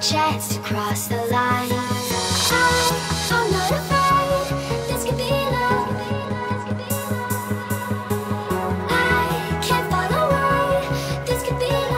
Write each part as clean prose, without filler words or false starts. chance to cross the line. I'm not afraid, this could be love. I can't fall away, this could be love.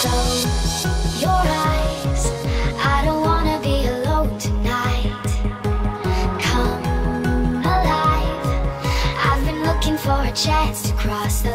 Close your eyes, I don't wanna be alone tonight. Come alive, I've been looking for a chance to cross the